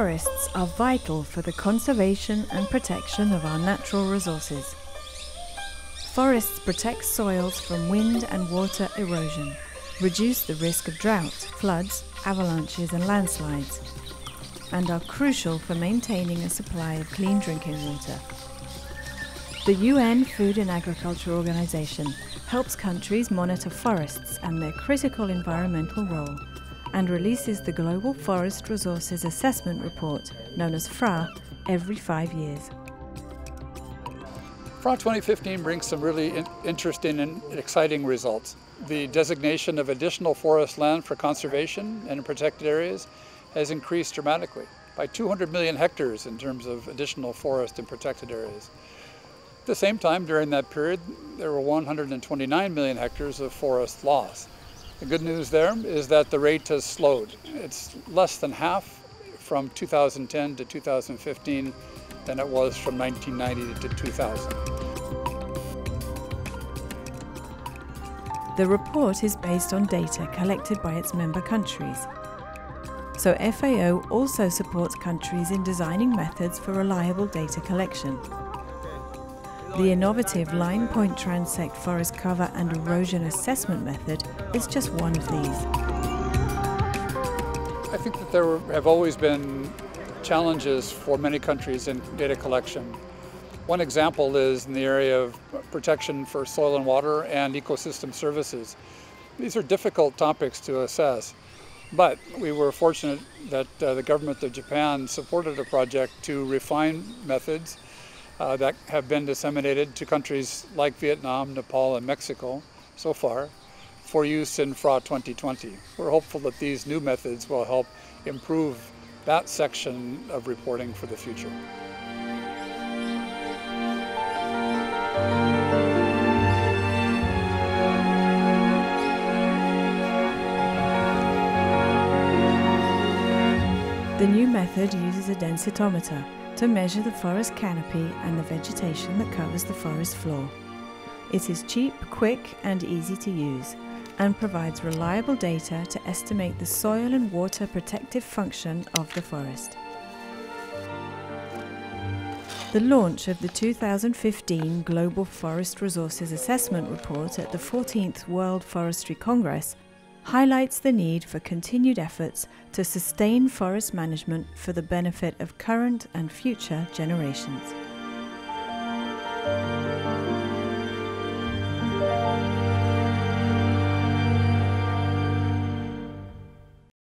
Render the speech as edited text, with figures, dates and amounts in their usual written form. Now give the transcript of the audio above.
forests are vital for the conservation and protection of our natural resources. Forests protect soils from wind and water erosion, reduce the risk of drought, floods, avalanches and landslides, and are crucial for maintaining a supply of clean drinking water. The UN Food and Agriculture Organization helps countries monitor forests and their critical environmental role, and releases the Global Forest Resources Assessment Report, known as FRA, every 5 years. FRA 2015 brings some really interesting and exciting results. The designation of additional forest land for conservation and protected areas has increased dramatically by 200 million hectares in terms of additional forest and protected areas. At the same time, during that period, there were 129 million hectares of forest loss. The good news there is that the rate has slowed. It's less than half from 2010 to 2015 than it was from 1990 to 2000. The report is based on data collected by its member countries. So FAO also supports countries in designing methods for reliable data collection. The innovative Line Point Transect Forest Cover and Erosion Assessment Method is just one of these. I think that there have always been challenges for many countries in data collection. One example is in the area of protection for soil and water and ecosystem services. These are difficult topics to assess, but we were fortunate that the government of Japan supported a project to refine methods that have been disseminated to countries like Vietnam, Nepal, and Mexico so far for use in FRA 2020. We're hopeful that these new methods will help improve that section of reporting for the future. The new method uses a densitometer to measure the forest canopy and the vegetation that covers the forest floor. It is cheap, quick and easy to use, and provides reliable data to estimate the soil and water protective function of the forest. The launch of the 2015 Global Forest Resources Assessment Report at the 14th World Forestry Congress highlights the need for continued efforts to sustain forest management for the benefit of current and future generations.